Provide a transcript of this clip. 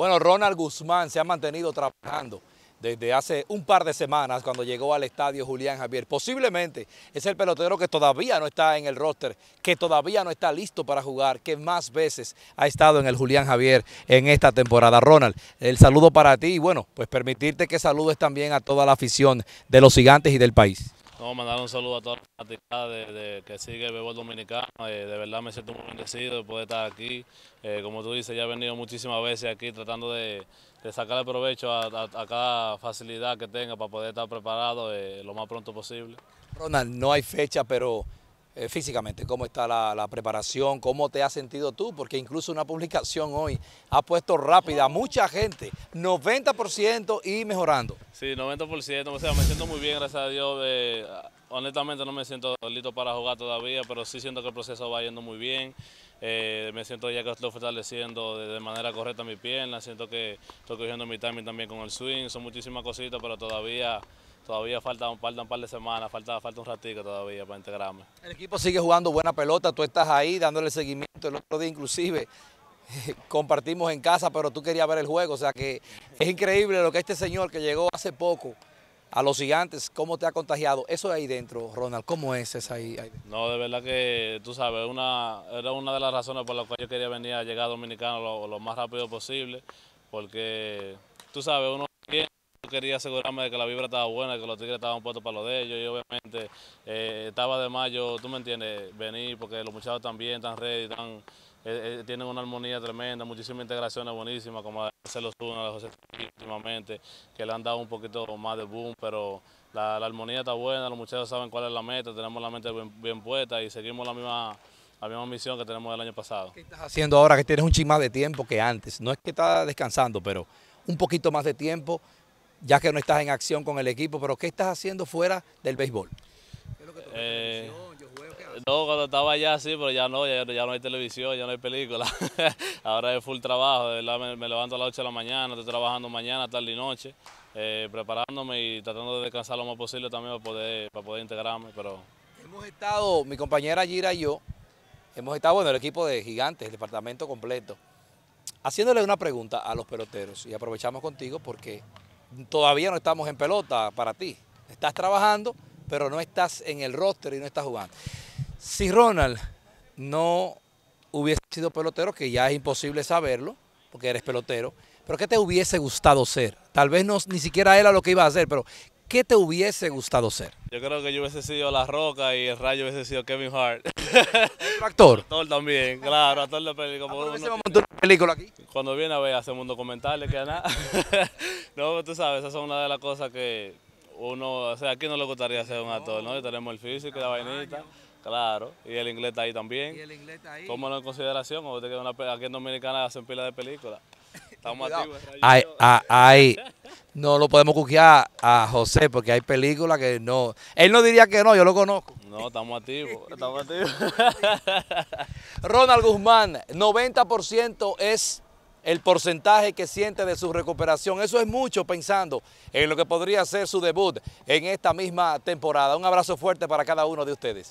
Bueno, Ronald Guzmán se ha mantenido trabajando desde hace un par de semanas cuando llegó al estadio Julián Javier. Posiblemente es el pelotero que todavía no está en el roster, que todavía no está listo para jugar, que más veces ha estado en el Julián Javier en esta temporada. Ronald, el saludo para ti y bueno, pues permitirte que saludes también a toda la afición de los Gigantes y del país. No, mandar un saludo a toda la actividad que sigue el béisbol dominicano. De verdad me siento muy bendecido de poder estar aquí. Como tú dices, ya he venido muchísimas veces aquí tratando de sacarle provecho a cada facilidad que tenga para poder estar preparado lo más pronto posible. Ronald, no hay fecha, pero físicamente, ¿cómo está la preparación? ¿Cómo te has sentido tú? Porque incluso una publicación hoy ha puesto rápida a mucha gente, 90% y mejorando. Sí, 90%, o sea, me siento muy bien, gracias a Dios. Honestamente no me siento listo para jugar todavía, pero sí siento que el proceso va yendo muy bien. Me siento ya que estoy fortaleciendo de manera correcta mi pierna, siento que estoy cogiendo mi timing también con el swing, son muchísimas cositas, pero todavía falta un par de semanas, falta un ratito todavía para integrarme. El equipo sigue jugando buena pelota, tú estás ahí dándole seguimiento, el otro día inclusive compartimos en casa, pero tú querías ver el juego, o sea que es increíble lo que este señor que llegó hace poco a los Gigantes, cómo te ha contagiado. Eso ahí dentro, Ronald, ¿cómo es ahí? No, de verdad que tú sabes, era una de las razones por las cuales yo quería venir a llegar a Dominicano lo más rápido posible, porque tú sabes, uno quería asegurarme de que la vibra estaba buena, que los tigres estaban puestos para lo de ellos y obviamente estaba de mayo, tú me entiendes, venir porque los muchachos también están ready, tienen una armonía tremenda, muchísimas integraciones buenísimas como la de Marcelo Luna, la de José últimamente, que le han dado un poquito más de boom, pero la armonía está buena, los muchachos saben cuál es la meta, tenemos la mente bien puesta y seguimos la misma misión que tenemos del año pasado. ¿Qué estás haciendo ahora que tienes un chin más de tiempo que antes? No es que estás descansando, pero un poquito más de tiempo, ya que no estás en acción con el equipo, pero ¿qué estás haciendo fuera del béisbol? No, cuando estaba allá sí, pero ya no hay televisión, ya no hay película. Ahora es full trabajo, de verdad me levanto a las 8 de la mañana, estoy trabajando mañana, tarde y noche, preparándome y tratando de descansar lo más posible también para poder integrarme. Pero hemos estado, mi compañera Gira y yo, hemos estado, bueno, el equipo de Gigantes, el departamento completo, haciéndole una pregunta a los peloteros y aprovechamos contigo porque todavía no estamos en pelota para ti. Estás trabajando, pero no estás en el roster y no estás jugando. Si Ronald no hubiese sido pelotero, que ya es imposible saberlo, porque eres pelotero, pero ¿qué te hubiese gustado ser? Tal vez no, ni siquiera era lo que iba a hacer, pero ¿qué te hubiese gustado ser? Yo creo que yo hubiese sido La Roca y el Rayo hubiese sido Kevin Hart. ¿Actor? Actor también, claro, actor de película. ¿Por qué se va a montar una película aquí? Cuando viene a ver, hacemos un documental, le queda nada. No, tú sabes, esas son una de las cosas que uno, o sea, aquí no le gustaría ser un actor, ¿no? Y tenemos el físico, la vainita. Claro, y el inglés está ahí también. ¿Y el inglés está ahí? Tómalo en consideración, aquí en Dominicana hacen pila de películas. Estamos activos. No lo podemos cuquear a José porque hay películas que no. Él no diría que no, yo lo conozco. No, estamos activos, estamos activos. Ronald Guzmán, 90% es el porcentaje que siente de su recuperación. Eso es mucho pensando en lo que podría ser su debut en esta misma temporada. Un abrazo fuerte para cada uno de ustedes.